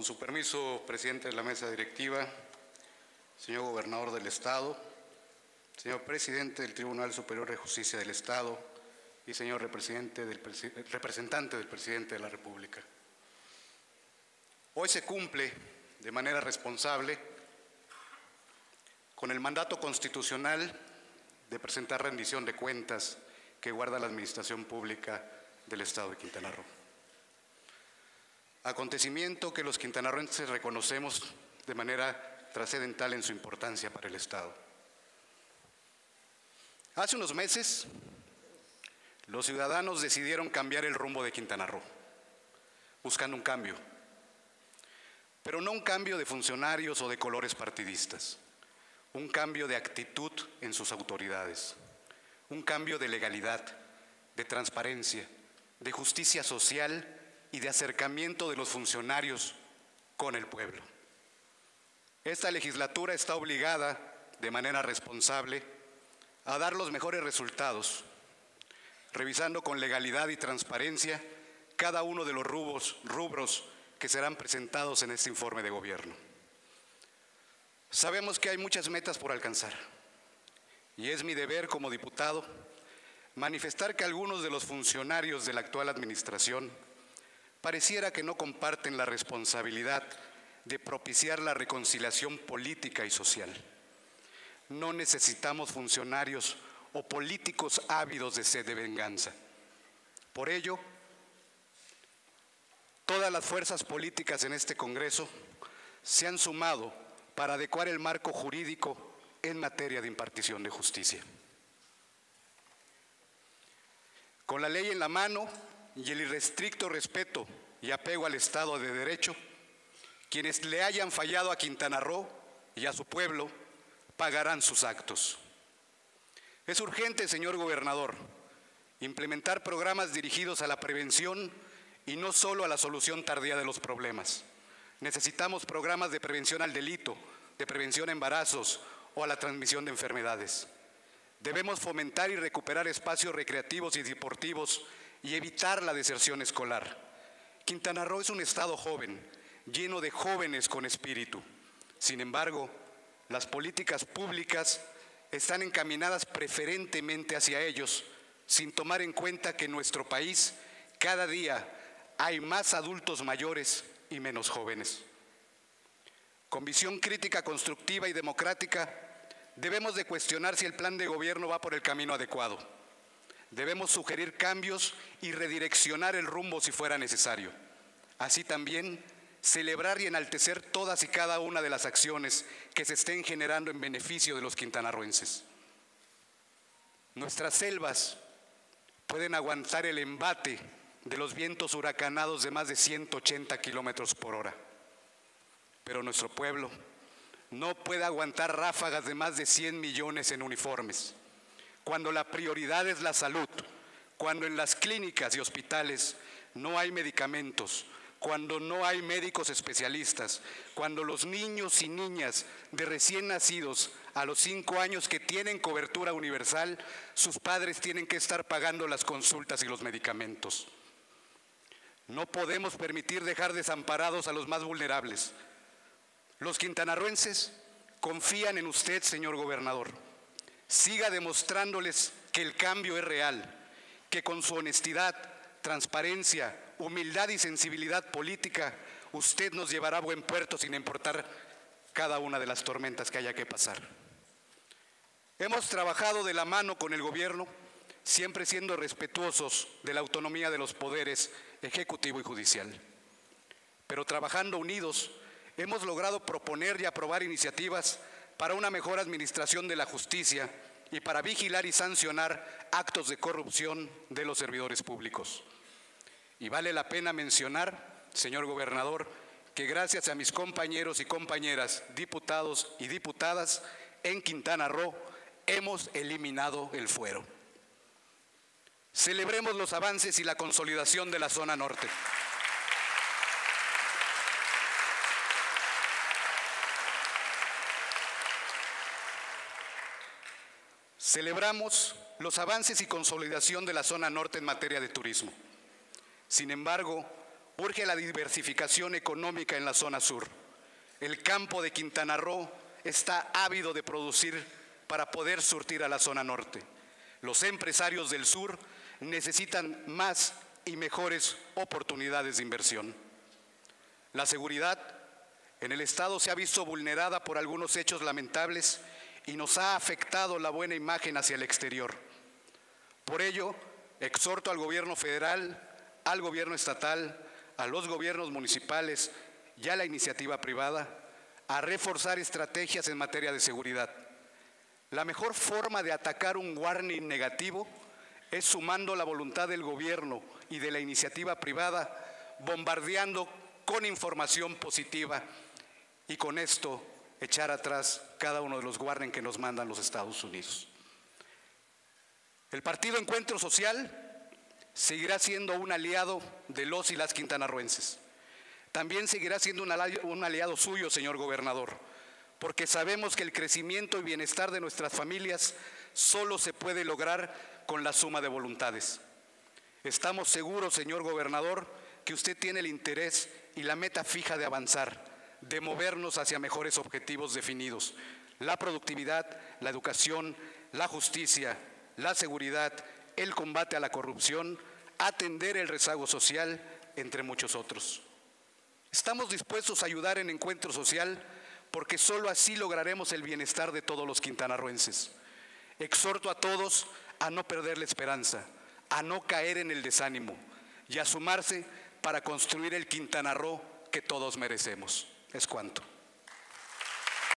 Con su permiso, presidente de la mesa directiva, señor gobernador del Estado, señor presidente del Tribunal Superior de Justicia del Estado y señor representante del presidente de la República. Hoy se cumple de manera responsable con el mandato constitucional de presentar rendición de cuentas que guarda la administración pública del Estado de Quintana Roo. Acontecimiento que los quintanarroenses reconocemos de manera trascendental en su importancia para el Estado. Hace unos meses, los ciudadanos decidieron cambiar el rumbo de Quintana Roo, buscando un cambio, pero no un cambio de funcionarios o de colores partidistas, un cambio de actitud en sus autoridades, un cambio de legalidad, de transparencia, de justicia social y de acercamiento de los funcionarios con el pueblo. Esta legislatura está obligada, de manera responsable, a dar los mejores resultados, revisando con legalidad y transparencia cada uno de los rubros que serán presentados en este informe de gobierno. Sabemos que hay muchas metas por alcanzar, y es mi deber como diputado manifestar que algunos de los funcionarios de la actual administración pareciera que no comparten la responsabilidad de propiciar la reconciliación política y social. No necesitamos funcionarios o políticos ávidos de sed de venganza. Por ello, todas las fuerzas políticas en este Congreso se han sumado para adecuar el marco jurídico en materia de impartición de justicia. Con la ley en la mano y el irrestricto respeto y apego al Estado de Derecho, quienes le hayan fallado a Quintana Roo y a su pueblo pagarán sus actos. Es urgente, señor gobernador, implementar programas dirigidos a la prevención y no solo a la solución tardía de los problemas. Necesitamos programas de prevención al delito, de prevención a embarazos o a la transmisión de enfermedades. Debemos fomentar y recuperar espacios recreativos y deportivos y evitar la deserción escolar. Quintana Roo es un estado joven, lleno de jóvenes con espíritu. Sin embargo, las políticas públicas están encaminadas preferentemente hacia ellos, sin tomar en cuenta que en nuestro país cada día hay más adultos mayores y menos jóvenes. Con visión crítica, constructiva y democrática, debemos de cuestionar si el plan de gobierno va por el camino adecuado. Debemos sugerir cambios y redireccionar el rumbo si fuera necesario. Así también, celebrar y enaltecer todas y cada una de las acciones que se estén generando en beneficio de los quintanarroenses. Nuestras selvas pueden aguantar el embate de los vientos huracanados de más de 180 kilómetros por hora. Pero nuestro pueblo no puede aguantar ráfagas de más de 100 millones en uniformes. Cuando la prioridad es la salud, cuando en las clínicas y hospitales no hay medicamentos, cuando no hay médicos especialistas, cuando los niños y niñas de recién nacidos a los 5 años que tienen cobertura universal, sus padres tienen que estar pagando las consultas y los medicamentos. No podemos permitir dejar desamparados a los más vulnerables. Los quintanarroenses confían en usted, señor gobernador. Siga demostrándoles que el cambio es real, que con su honestidad, transparencia, humildad y sensibilidad política, usted nos llevará a buen puerto sin importar cada una de las tormentas que haya que pasar. Hemos trabajado de la mano con el gobierno, siempre siendo respetuosos de la autonomía de los poderes ejecutivo y judicial. Pero trabajando unidos, hemos logrado proponer y aprobar iniciativas para una mejor administración de la justicia y para vigilar y sancionar actos de corrupción de los servidores públicos. Y vale la pena mencionar, señor gobernador, que gracias a mis compañeros y compañeras, diputados y diputadas, en Quintana Roo hemos eliminado el fuero. Celebremos los avances y la consolidación de la zona norte. Celebramos los avances y consolidación de la zona norte en materia de turismo. Sin embargo, Urge la diversificación económica en la zona sur. El campo de Quintana Roo está ávido de producir para poder surtir a la zona norte. Los empresarios del sur necesitan más y mejores oportunidades de inversión. La seguridad en el Estado se ha visto vulnerada por algunos hechos lamentables y nos ha afectado la buena imagen hacia el exterior. Por ello, exhorto al gobierno federal, al gobierno estatal, a los gobiernos municipales y a la iniciativa privada a reforzar estrategias en materia de seguridad. La mejor forma de atacar un warning negativo es sumando la voluntad del gobierno y de la iniciativa privada, bombardeando con información positiva y con esto echar atrás cada uno de los warnings que nos mandan los Estados Unidos. El Partido Encuentro Social seguirá siendo un aliado de los y las quintanarruenses. También seguirá siendo un aliado suyo, señor gobernador, porque sabemos que el crecimiento y bienestar de nuestras familias solo se puede lograr con la suma de voluntades. Estamos seguros, señor gobernador, que usted tiene el interés y la meta fija de avanzar, de movernos hacia mejores objetivos definidos: la productividad, la educación, la justicia, la seguridad, el combate a la corrupción, atender el rezago social, entre muchos otros. Estamos dispuestos a ayudar en Encuentro Social porque solo así lograremos el bienestar de todos los quintanarruenses. Exhorto a todos a no perder la esperanza, a no caer en el desánimo y a sumarse para construir el Quintana Roo que todos merecemos. Es cuanto.